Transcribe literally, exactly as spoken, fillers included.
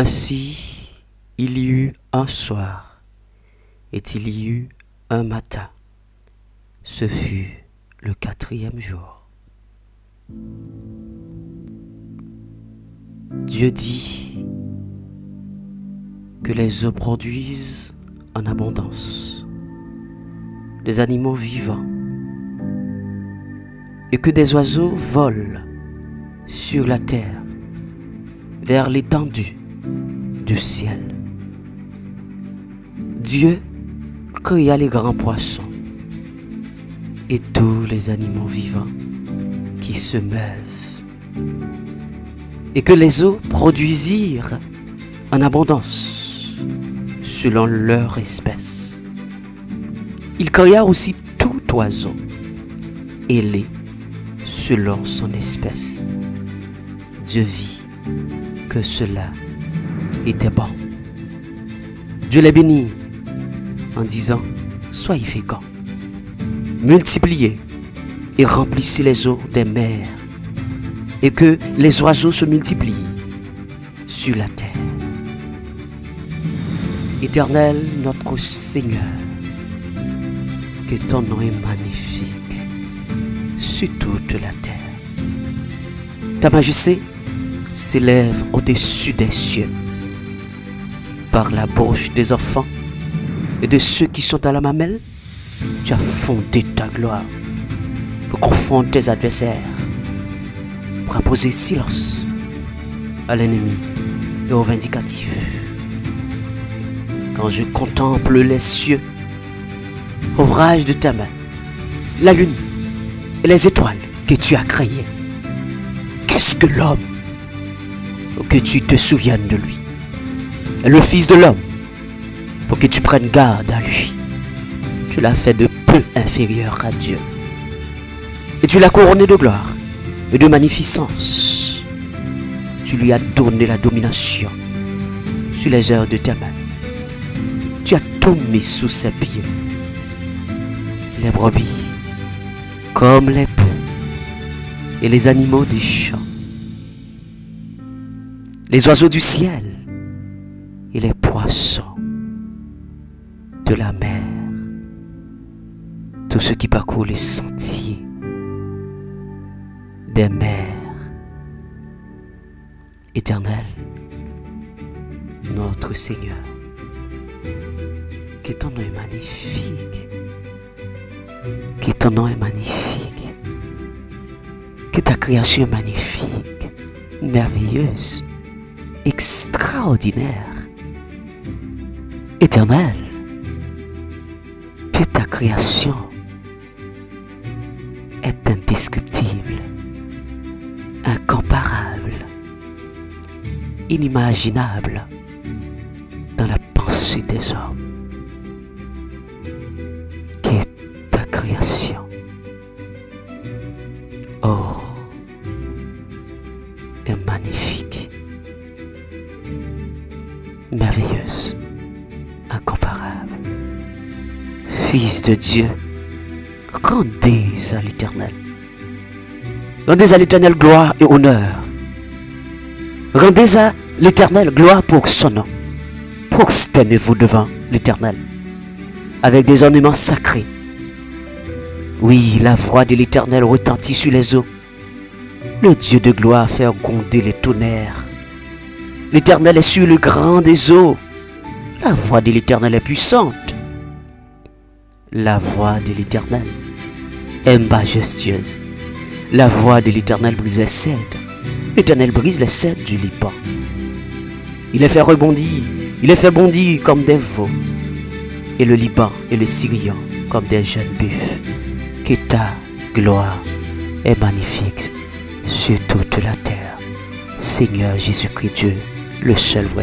Ainsi, il y eut un soir, et il y eut un matin. Ce fut le quatrième jour. Dieu dit que les eaux produisent en abondance des animaux vivants et que des oiseaux volent sur la terre vers l'étendue du ciel. Dieu créa les grands poissons et tous les animaux vivants qui se meuvent, et que les eaux produisirent en abondance selon leur espèce. Il créa aussi tout oiseau ailé selon son espèce. Dieu vit que cela était bon. Dieu les bénit en disant: soyez féconds, multipliez et remplissez les eaux des mers, et que les oiseaux se multiplient sur la terre. Éternel notre Seigneur, que ton nom est magnifique sur toute la terre. Ta majesté s'élève au-dessus des cieux. Par la bouche des enfants et de ceux qui sont à la mamelle, tu as fondé ta gloire pour confondre tes adversaires, pour imposer silence à l'ennemi et aux vindicatifs. Quand je contemple les cieux, ouvrage de ta main, la lune et les étoiles que tu as créées, qu'est-ce que l'homme pour que tu te souviennes de lui, et le fils de l'homme pour que tu prennes garde à lui? Tu l'as fait de peu inférieur à Dieu, et tu l'as couronné de gloire et de magnificence. Tu lui as donné la domination sur les heures de ta main. Tu as tout mis sous ses pieds. Les brebis comme les bœufs et les animaux des champs, les oiseaux du ciel et les poissons de la mer, tout ce qui parcourt les sentiers des mers. Éternel, notre Seigneur, que ton nom est magnifique, que ton nom est magnifique, que ta création est magnifique, merveilleuse, extraordinaire. Éternel, que ta création est indescriptible, incomparable, inimaginable dans la pensée des hommes. Que ta création, oh, est magnifique, merveilleuse, incomparable. Fils de Dieu, rendez à l'Éternel, rendez à l'Éternel gloire et honneur. Rendez à l'Éternel gloire pour son nom. Prosternez-vous devant l'Éternel avec des ornements sacrés. Oui, la voix de l'Éternel retentit sur les eaux. Le Dieu de gloire fait gronder les tonnerres. L'Éternel est sur le grand des eaux. La voix de l'Éternel est puissante. La voix de l'Éternel est majestueuse. La voix de l'Éternel brise les cèdres. L'Éternel brise les cèdres du Liban. Il les fait rebondir. Il les fait bondir comme des veaux. Et le Liban et le Syrian comme des jeunes buffles. Que ta gloire est magnifique sur toute la terre. Seigneur Jésus-Christ Dieu, le seul vrai.